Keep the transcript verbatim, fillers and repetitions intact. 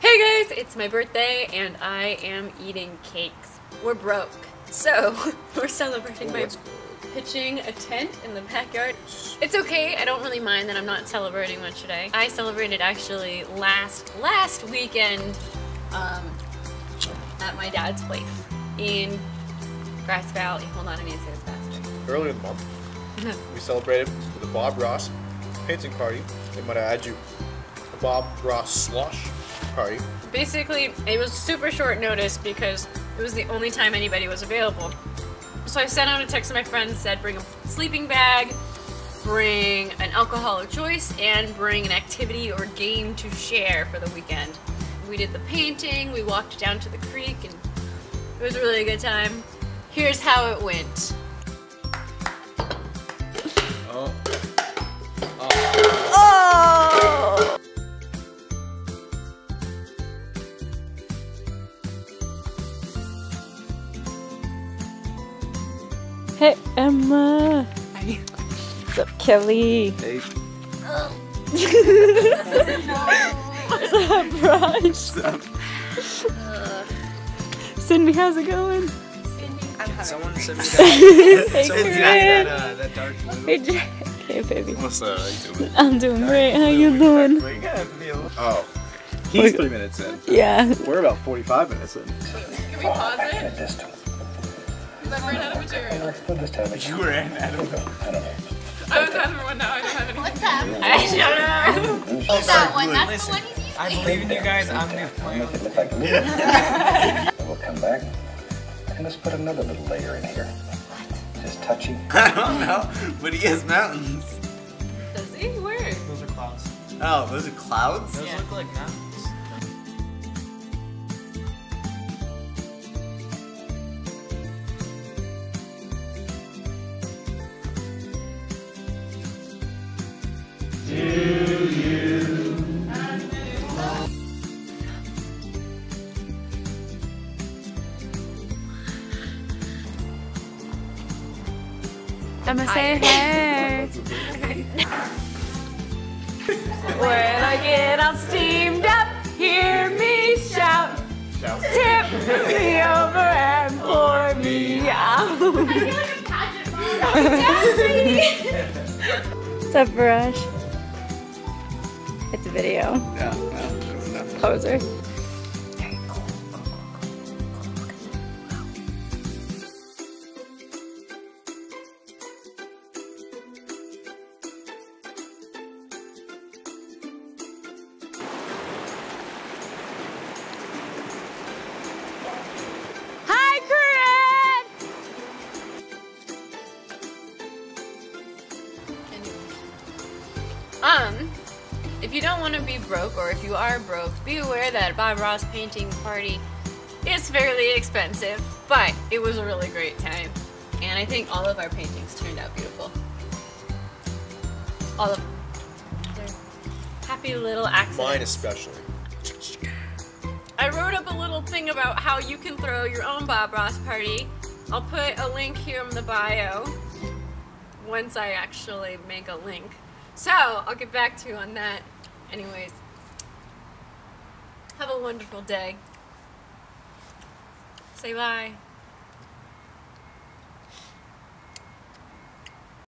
Hey guys, it's my birthday and I am eating cakes. We're broke, so we're celebrating by pitching a tent in the backyard. It's okay, I don't really mind that I'm not celebrating much today. I celebrated actually last last weekend um, at my dad's place in Grass Valley. Hold on, I need to say this faster. Earlier in the month, we celebrated with a Bob Ross painting party. They might add you a Bob Ross slosh party. Basically, it was super short notice because it was the only time anybody was available. So I sent out a text to my friends, said bring a sleeping bag, bring an alcohol of choice, and bring an activity or game to share for the weekend. We did the painting, we walked down to the creek, and it was a really good time. Here's how it went. Oh. Oh. Oh. Hey, Emma. Hi. What's up, Kelly? Hey. Oh. What's up, Raj? What's up? Uh. Cindy, how's it going? Someone sent me that. Hey, someone sent that, uh, that dark blue. Hey, Jack. Hey, baby. What's up? How you doing? I'm doing great. How you doing? We're good. Oh, he's three minutes in. Yeah. We're about forty-five minutes in. Can we pause it? Because I ran out of material. You ran out of material. I don't know. I was having one now. I don't have any. What's up? I don't know. What's that one? That's the one he's using. I believe in you guys. I'm new. I don't think it looks like me. We'll come back. Let's put another little layer in here. What? Just touching. I don't know, but he has mountains. Does he? Where? Those are clouds. Oh, those are clouds? Those yeah. look like mountains. I'm gonna say hey. When I get all steamed up, hear me shout. shout. Tip me over and pour me out. What's up, Raj? It's a video. Yeah, no, no, poser. Um, if you don't want to be broke, or if you are broke, be aware that Bob Ross painting party is fairly expensive, but it was a really great time. And I think all of our paintings turned out beautiful. All of them. They're happy little accidents. Mine especially. I wrote up a little thing about how you can throw your own Bob Ross party. I'll put a link here in the bio once I actually make a link. So, I'll get back to you on that. Anyways, have a wonderful day. Say bye.